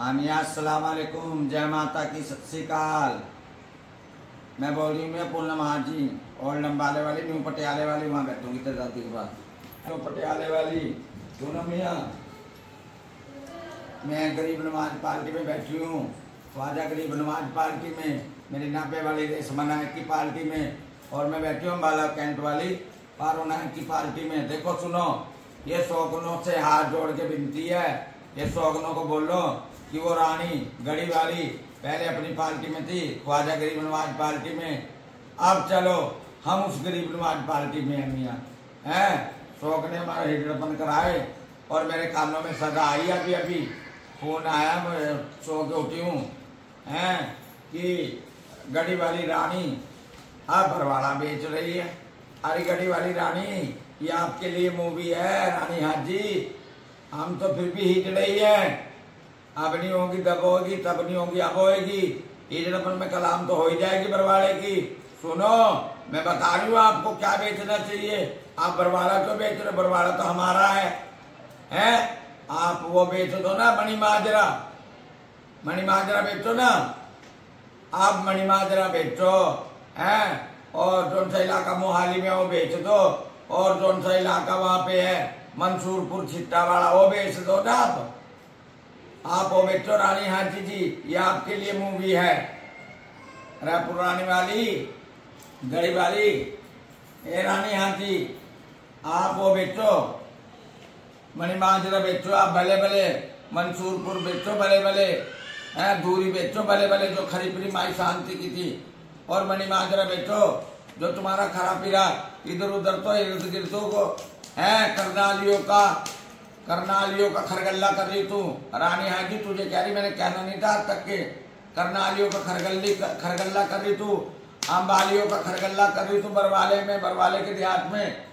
हामिया अस्सलाम वालेकुम, जय माता की, सत श्री अकाल। मैं बोली में पूनम हाजी और अंबाले वाली न्यू पटियाले वाली वहाँ बैठूंगी तेजाती के बाद। न्यू पटियाले वाली पूनम मियाँ, मैं गरीब नवाज पार्टी में बैठी हूँ। ख्वाजा गरीब नवाज पार्टी में मेरी नापे वाली रेशमा नायक की पार्टी में, और मैं बैठी हूँ अंबाला कैंट वाली पारो नायक की पार्टी में। देखो सुनो, ये शौकनों से हाथ जोड़ के विनती है, ये शौकनों को बोलो कि वो रानी गढ़ी वाली पहले अपनी पार्टी में थी, ख्वाजा गरीब नवाज पार्टी में, अब चलो हम उस गरीब नवाज पार्टी में मियाँ हैं। शौक ने हमारा हिडरपन कराए और मेरे कानों में सजा आई। अभी अभी फोन आया, मैं सो के उठी हूँ हैं कि गढ़ी वाली रानी अब भरवाड़ा बेच रही है। अरे गढ़ी वाली रानी, ये आपके लिए मूवी है रानी हाजी, हम तो फिर भी हिट रही है। अब नहीं होगी तब होगी, तब नहीं होगी अब होगी, हिजड़पन में कलाम तो हो ही जाएगी बरवाड़े की। सुनो मैं बता रही हूँ आपको क्या बेचना चाहिए। आप बरवाड़ा क्यों बेच रहे, बरवाड़ा तो हमारा है? आप वो बेच दो ना, मणिमाजरा, मणिमाजरा बेचो ना, आप मणिमाजरा बेचो है। और जौन सा इलाका मोहाली में वो बेच दो, और जौन सा इलाका वहाँ पे है मंसूरपुर छिट्टावाड़ा वो बेच दो ना आप वो बेचो रानी हाजी जी, ये आपके लिए मूवी है। अरे पुरानी वाली गड़ी वाली ए रानी हाजी, आप वो बेचो मणिमाजरा बेचो, आप भले भले मंसूरपुर बेचो, भले भले है दूरी बेचो, भले भले जो खरीपरी माई शांति की थी, और मणिमाजरा बेचो जो तुम्हारा खरा पीरा इधर उधर तो इर्द गिर्दों को है करनालियों का खरगल्ला कर रही तू। रानी हाजी तुझे कह रही, मैंने कहना नहीं था तक के, करनालियों का खरगल्ला कर रही तू, अंबालियों का खरगल्ला कर रही तू, बरवाले में, बरवाले के देहात में।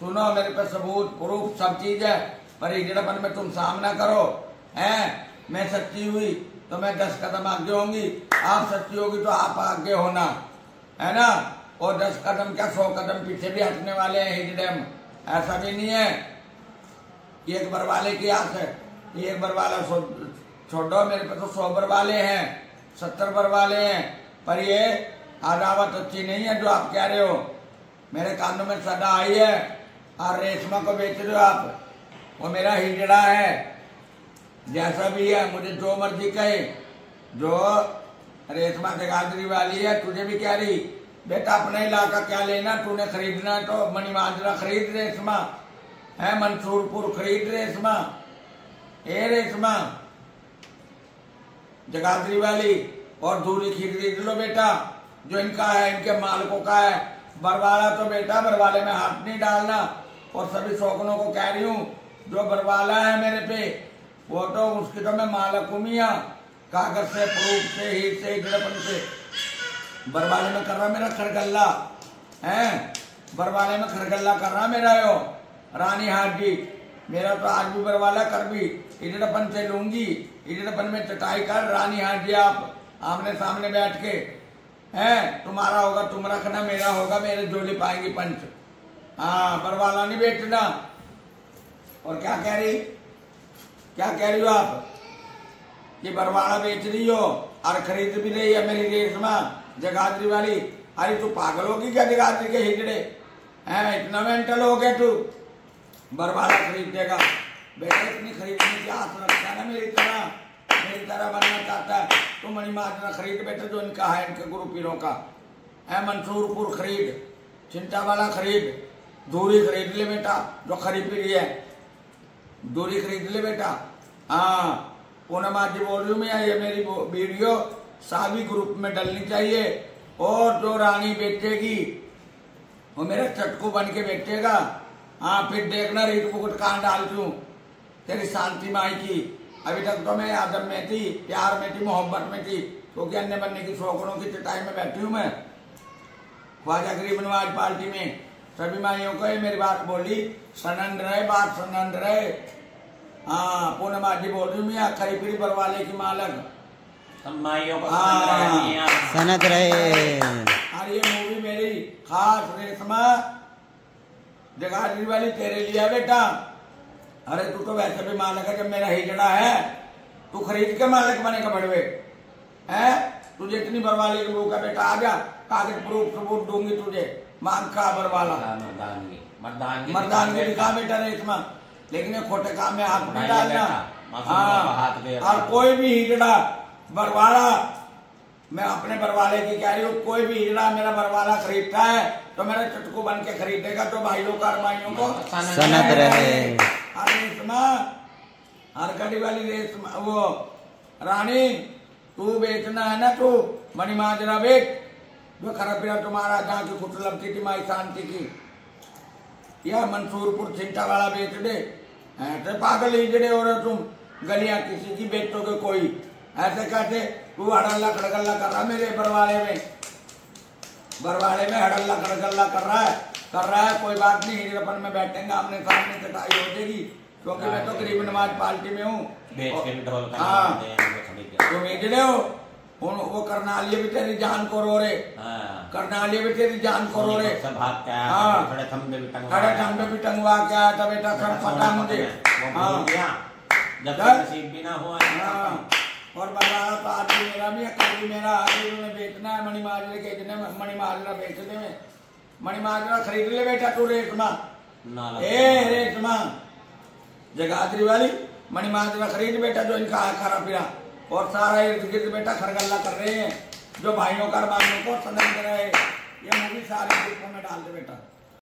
सुनो मेरे पे सबूत प्रूफ सब चीज है, पर हिजड़पन में तुम सामना करो हैं। मैं सच्ची हुई तो मैं 10 कदम आगे होंगी, आप सच्ची होगी तो आप आगे होना है ना, और 10 कदम क्या 100 कदम पीछे भी हटने वाले हैं हिजड़म। ऐसा भी नहीं है एक बरवाले की आस है, एक बरवाला छोड़ो, मेरे पे तो 100 बरवाले हैं, 70 बरवाले हैं, पर ये अदावत अच्छी नहीं है जो आप कह रहे हो। मेरे कानों में सदा आई है, और रेशमा को बेच रहे हो आप, वो मेरा हिजड़ा है। जैसा भी है मुझे जो मर्जी कहे, जो रेशमा जगादरी वाली है तुझे भी कह रही, बेटा अपना इलाका क्या लेना, तूने खरीदना तो मणिमाजरा खरीद रेशमा है, मंसूरपुर खरीद रेशमा, ए रेशमा जगाधरी वाली, और धूरी खरीद लो बेटा जो इनका है, इनके मालकों का है। बरवाला तो बेटा बरवाले में हाथ नहीं डालना, और सभी शौकनों को कह रही हूँ जो बरवाला है मेरे पे वो तो उसकी तो मैं मालक हूँ मियाँ, कागज से प्रूफ से ही से गड़पन से बरवाले में कर रहा मेरा खरगल्ला है, बरवाले में खरगल्ला कर रहा मेरा यो रानी हाजी। मेरा तो आज भी बरवाला कर भी इजड़पन से लूंगी, इजड़पन में चटाई कर रानी हाजी, आप आमने सामने बैठ के हैं, तुम्हारा होगा तुम रखना, मेरा होगा मेरे जोली पाएंगी पंच। हाँ बरवाला नहीं बेचना। और क्या कह रही हो आप कि बरवाला बेच रही हो और खरीद भी रही है मेरी रेशमा जगाधरी वाली। अरे तू पागल होगी क्या, जगाधरी के हिजड़े है इतना मेंटल हो गया तू, बरवाला खरीदेगा बेटा, इतनी खरीदने की आस रखता है ना मेरी तरह बनना चाहता है, तो मणिमाजरा खरीद बेटा जो इनका है, इनके गुरु पीरों का है, मंसूरपुर खरीद, चिंतावाला खरीद, दूरी खरीद ले बेटा जो खरीद पी है, दूरी खरीद ले बेटा। हाँ पूनम हाजी बोल रही हूँ मैं, ये मेरी वीडियो सावी ग्रुप में डलनी चाहिए, और जो रानी बेचेगी वो मेरा चटकू बन के बेचेगा। हाँ फिर देखना रीट पुकट कहाँ डालती हूँ तेरी शांति माई की। अभी तक तो मैं आदम में थी, प्यार में थी, मोहब्बत में थी, क्योंकि अन्य बनने की शौकनों की चटाई में बैठी हूँ मैं, ख्वाजा गरीब नवाज पार्टी में। सभी माइयों को ये मेरी बात बोली, सनंद रहे बात, सनंद रहे। हाँ पूनम हाजी बोल रही हूँ मैं, खरी पीरी बरवाले की मालक माइयों को सनंद रहे। और ये मूवी मेरी खास रेशमा जगाधरी वाली तेरे लिए बेटा। अरे तू तो वैसे भी मालक है, जब मेरा हिजड़ा है तू खरीद के मालिक बनेगा बड़वे है, तुझे इतनी बरवाली के लोग का बेटा आ जा, कागज प्रूफ सबूत दूंगी तुझे, मांग का बरवाला मर्दानगी दिखा बेटा ने इसमें, लेकिन खोटे काम में हाथ नहीं डालना। हाँ, और कोई भी हिजड़ा बरवाला, मैं अपने बरवाले की कह रही हूँ, कोई भी हिजड़ा मेरा बरवाला खरीदता है तो मेरा चटकू बन के खरीदेगा, तो भाइयों का अरमाइयों को सनत रहे। रेशमा हरकड़ी वाली रेशमा वो रानी, तू बेचना है ना, तू मणिमाजरा बेच, जो खराब पीड़ा तुम्हारा जहाँ की खुट लगती थी माई शांति की, यह मंसूरपुर छिंटा वाला बेच दे। ऐसे पागल हिजड़े हो रहे तुम, गलियां किसी की बेचोगे कोई, ऐसे कहते तू हड़ल्ला खड़गल्ला कर रहा है मेरे बरवाड़े में, बरवाड़े में हड़ल्ला खड़गल्ला कर रहा है। कोई बात नहीं, हिजड़पन में बैठेंगे, आमने सामने कटाई हो जाएगी, क्योंकि मैं तो गरीब नमाज पार्टी में हूँ। हाँ, तुम हिजड़े हो, वो करनाली भी तेरी जान को रो रहे, करनाली भी तेरी जान को रो रहे। हाँ, खड़े थम्बे भी टंगवा के आया था बेटा, सब पता मुझे। हाँ, और बरवाला तो आदमी मेरा भी है, कभी मेरा आदमी उन्हें बेचना है मणिमाजरे के इतने, मणिमाजरा बेचने में मणिमाजरा खरीद ले बेटा तू। रेशमा ए रेशमा जगाधरी वाली, मणिमाजरा खरीद बेटा, जो इनका है खरा पीरा, और सारा इर्द गिर्द बेटा खरगल्ला कर रहे हैं, जो भाइयों का बाइयों को समझ रहे, ये मूवी सारे ग्रुपों में डाल दे बेटा।